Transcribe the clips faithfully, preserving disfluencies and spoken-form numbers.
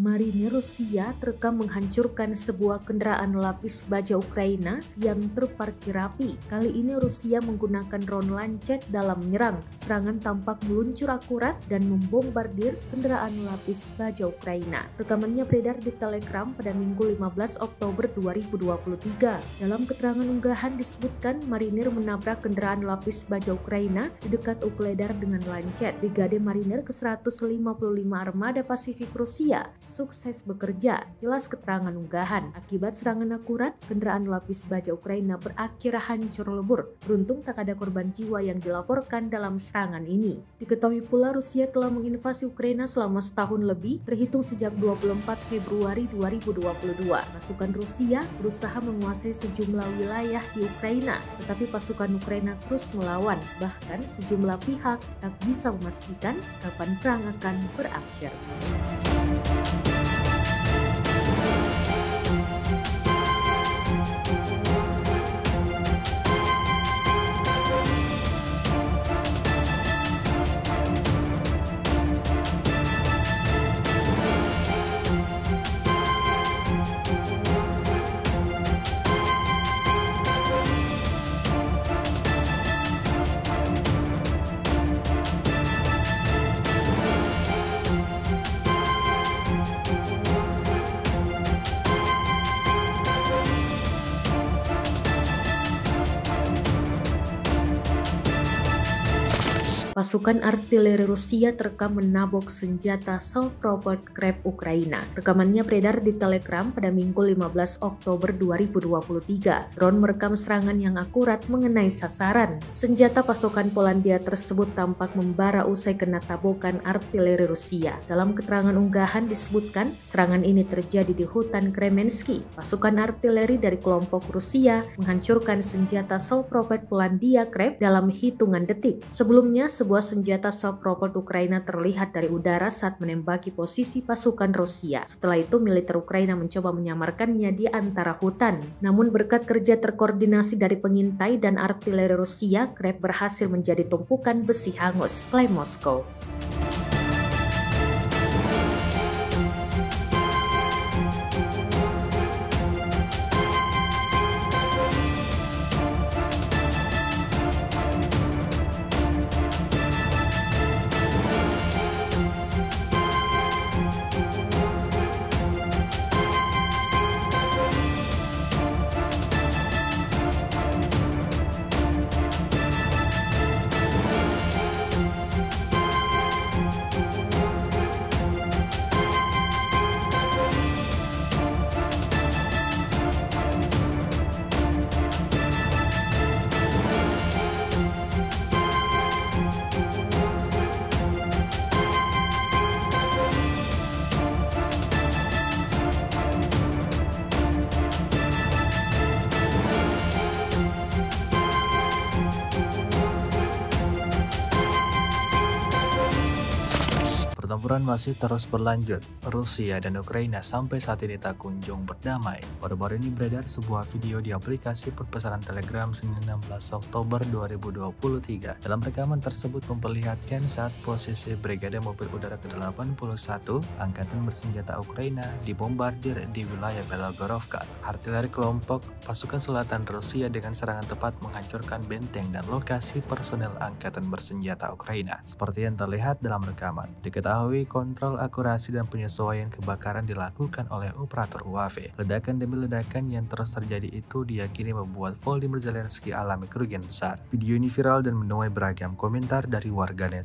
Marinir Rusia terekam menghancurkan sebuah kendaraan lapis baja Ukraina yang terparkir rapi. Kali ini Rusia menggunakan drone Lancet dalam menyerang. Serangan tampak meluncur akurat dan membombardir kendaraan lapis baja Ukraina. Rekamannya beredar di Telegram pada Minggu lima belas Oktober dua ribu dua puluh tiga. Dalam keterangan unggahan disebutkan marinir menabrak kendaraan lapis baja Ukraina di dekat Ukledar dengan Lancet. Brigade Marinir ke seratus lima puluh lima Armada Pasifik Rusia sukses bekerja, jelas keterangan unggahan. Akibat serangan akurat, kendaraan lapis baja Ukraina berakhir hancur lebur. Beruntung tak ada korban jiwa yang dilaporkan dalam serangan ini. Diketahui pula Rusia telah menginvasi Ukraina selama setahun lebih, terhitung sejak dua puluh empat Februari dua ribu dua puluh dua. Pasukan Rusia berusaha menguasai sejumlah wilayah di Ukraina, tetapi pasukan Ukraina terus melawan. Bahkan sejumlah pihak tak bisa memastikan kapan perang akan berakhir. Pasukan artileri Rusia terekam menabok senjata self-propelled Krab Ukraina. Rekamannya beredar di Telegram pada Minggu lima belas Oktober dua ribu dua puluh tiga. Drone merekam serangan yang akurat mengenai sasaran. Senjata pasukan Polandia tersebut tampak membara usai kena tabokan artileri Rusia. Dalam keterangan unggahan disebutkan, serangan ini terjadi di hutan Kremenski. Pasukan artileri dari kelompok Rusia menghancurkan senjata self-propelled Polandia Krab dalam hitungan detik. Sebelumnya, sebuah senjata self-propelled Ukraina terlihat dari udara saat menembaki posisi pasukan Rusia. Setelah itu, militer Ukraina mencoba menyamarkannya di antara hutan. Namun berkat kerja terkoordinasi dari pengintai dan artileri Rusia, Krab berhasil menjadi tumpukan besi hangus, klaim Moskow. Pertempuran masih terus berlanjut. Rusia dan Ukraina sampai saat ini tak kunjung berdamai. Baru-baru ini beredar sebuah video di aplikasi perpesanan Telegram Senin enam belas Oktober dua ribu dua puluh tiga. Dalam rekaman tersebut memperlihatkan saat posisi Brigade Mobil Udara ke delapan puluh satu Angkatan Bersenjata Ukraina dibombardir di wilayah Belogorovka. Artileri kelompok pasukan selatan Rusia dengan serangan tepat menghancurkan benteng dan lokasi personel Angkatan Bersenjata Ukraina, seperti yang terlihat dalam rekaman. Diketahui kontrol akurasi dan penyesuaian kebakaran dilakukan oleh operator U A V. Ledakan demi ledakan yang terus terjadi itu diyakini membuat Volodymyr Zelensky alami kerugian besar. Video ini viral dan menuai beragam komentar dari warganet.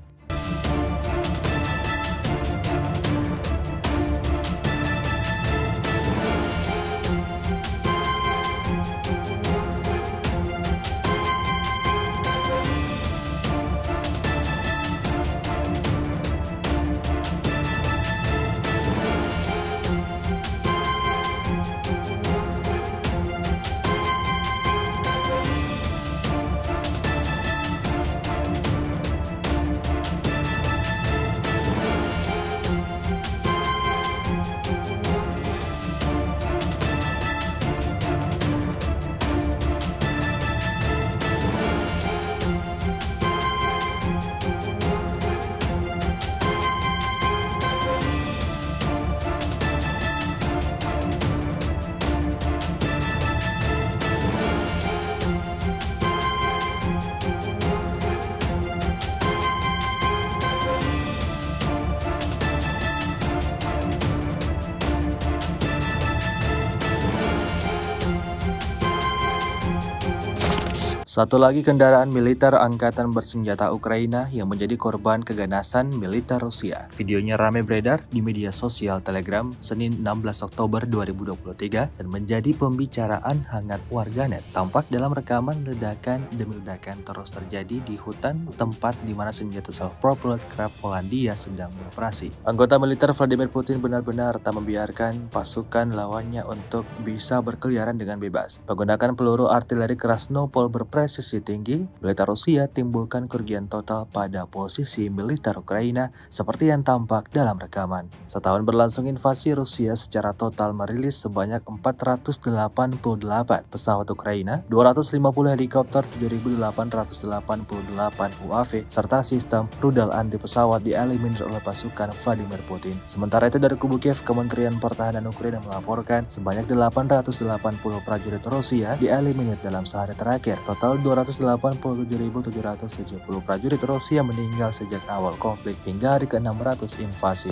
Satu lagi kendaraan militer angkatan bersenjata Ukraina yang menjadi korban keganasan militer Rusia. Videonya ramai beredar di media sosial Telegram Senin enam belas Oktober dua ribu dua puluh tiga dan menjadi pembicaraan hangat warganet. Tampak dalam rekaman ledakan demi ledakan terus terjadi di hutan tempat di mana senjata self-propelled Krab Polandia sedang beroperasi. Anggota militer Vladimir Putin benar-benar tak membiarkan pasukan lawannya untuk bisa berkeliaran dengan bebas. Menggunakan peluru artileri Krasnopol berperang presisi tinggi, militer Rusia timbulkan kerugian total pada posisi militer Ukraina seperti yang tampak dalam rekaman. Setahun berlangsung invasi Rusia secara total merilis sebanyak empat ratus delapan puluh delapan pesawat Ukraina, dua ratus lima puluh helikopter, tujuh ribu delapan ratus delapan puluh delapan U A V, serta sistem rudal anti pesawat dieliminir oleh pasukan Vladimir Putin. Sementara itu dari kubu Kiev, Kementerian Pertahanan Ukraina melaporkan sebanyak delapan ratus delapan puluh prajurit Rusia dieliminir dalam sehari terakhir. Total dua ratus delapan puluh tujuh ribu tujuh ratus tujuh puluh prajurit Rusia meninggal sejak awal konflik hingga hari ke enam ratus invasi.